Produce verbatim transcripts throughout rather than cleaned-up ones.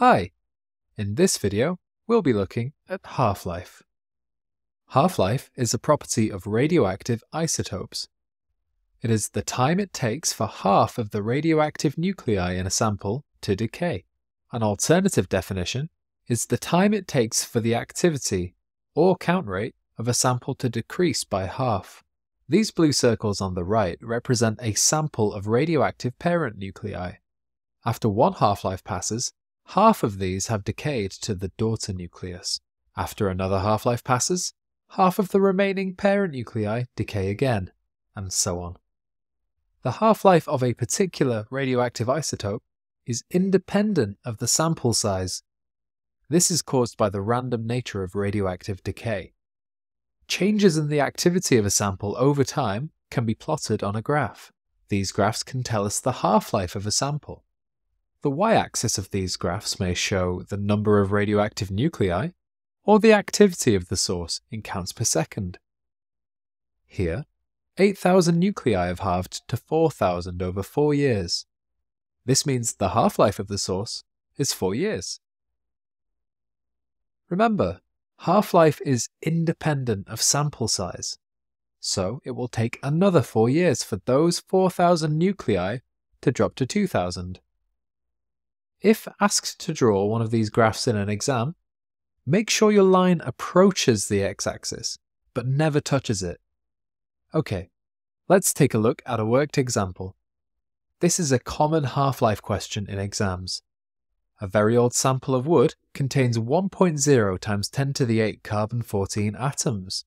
Hi, in this video we'll be looking at half-life. Half-life is a property of radioactive isotopes. It is the time it takes for half of the radioactive nuclei in a sample to decay. An alternative definition is the time it takes for the activity or count rate of a sample to decrease by half. These blue circles on the right represent a sample of radioactive parent nuclei. After one half-life passes, half of these have decayed to the daughter nucleus. After another half-life passes, half of the remaining parent nuclei decay again, and so on. The half-life of a particular radioactive isotope is independent of the sample size. This is caused by the random nature of radioactive decay. Changes in the activity of a sample over time can be plotted on a graph. These graphs can tell us the half-life of a sample. The y-axis of these graphs may show the number of radioactive nuclei or the activity of the source in counts per second. Here, eight thousand nuclei have halved to four thousand over four years. This means the half-life of the source is four years. Remember, half-life is independent of sample size, so it will take another four years for those four thousand nuclei to drop to two thousand. If asked to draw one of these graphs in an exam, make sure your line approaches the x-axis, but never touches it. Okay, let's take a look at a worked example. This is a common half-life question in exams. A very old sample of wood contains one point zero times ten to the eight carbon fourteen atoms.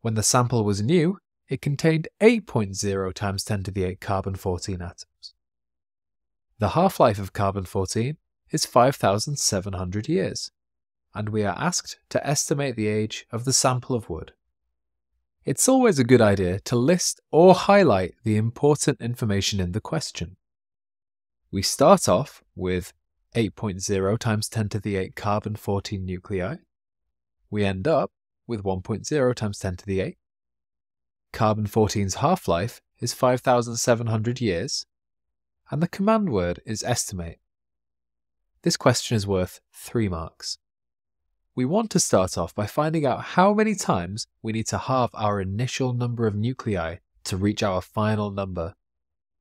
When the sample was new, it contained eight point zero times ten to the eight carbon fourteen atoms. The half-life of carbon fourteen is five thousand seven hundred years, and we are asked to estimate the age of the sample of wood. It's always a good idea to list or highlight the important information in the question. We start off with eight point zero times ten to the eight carbon fourteen nuclei. We end up with one point zero times ten to the eight. Carbon fourteen's half-life is five thousand seven hundred years, and the command word is estimate. This question is worth three marks. We want to start off by finding out how many times we need to halve our initial number of nuclei to reach our final number.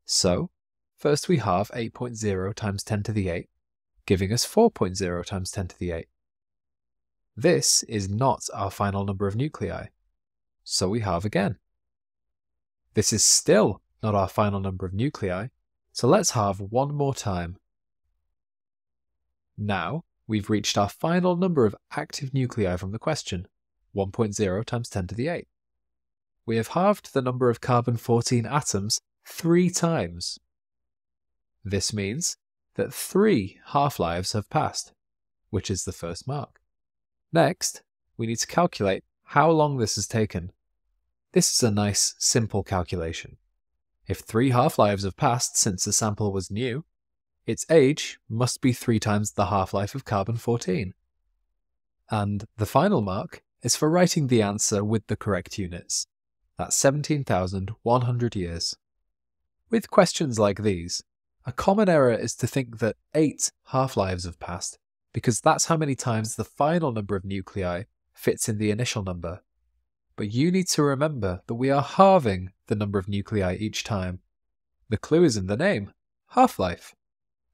So, first we halve eight point zero times ten to the eight. Giving us four point zero times ten to the eight. This is not our final number of nuclei, so we halve again. This is still not our final number of nuclei, so let's halve one more time. Now we've reached our final number of active nuclei from the question, one point zero times ten to the eight. We have halved the number of carbon fourteen atoms three times. This means that three half-lives have passed, which is the first mark. Next, we need to calculate how long this has taken. This is a nice, simple calculation. If three half-lives have passed since the sample was new, its age must be three times the half-life of carbon fourteen. And the final mark is for writing the answer with the correct units. That's seventeen thousand one hundred years. With questions like these, a common error is to think that eight half-lives have passed, because that's how many times the final number of nuclei fits in the initial number. But you need to remember that we are halving the number of nuclei each time. The clue is in the name, half-life.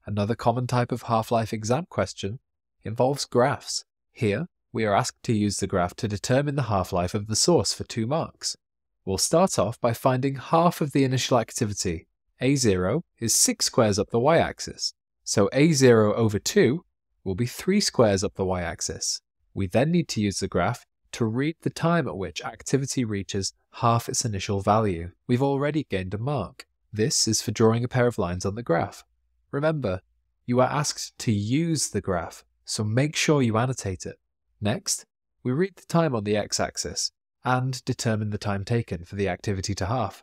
Another common type of half-life exam question involves graphs. Here, we are asked to use the graph to determine the half-life of the source for two marks. We'll start off by finding half of the initial activity. A zero is six squares up the y-axis, so A zero over two will be three squares up the y-axis. We then need to use the graph to read the time at which activity reaches half its initial value. We've already gained a mark. This is for drawing a pair of lines on the graph. Remember, you are asked to use the graph, so make sure you annotate it. Next, we read the time on the x-axis and determine the time taken for the activity to half,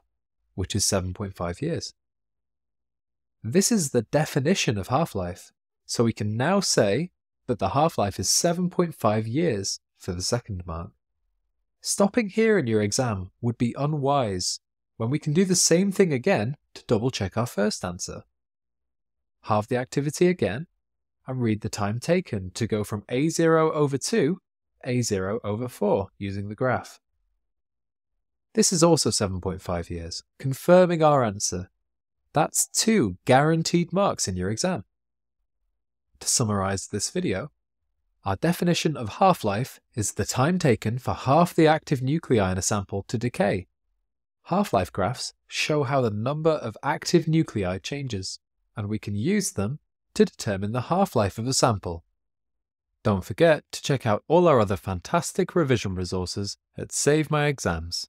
which is seven point five years. This is the definition of half-life, so we can now say that the half-life is seven point five years for the second mark. Stopping here in your exam would be unwise, when we can do the same thing again to double-check our first answer. Halve the activity again, and read the time taken to go from A zero over two to A zero over four using the graph. This is also seven point five years, confirming our answer. That's two guaranteed marks in your exam. To summarise this video, our definition of half-life is the time taken for half the active nuclei in a sample to decay. Half-life graphs show how the number of active nuclei changes, and we can use them to determine the half-life of a sample. Don't forget to check out all our other fantastic revision resources at Save My Exams.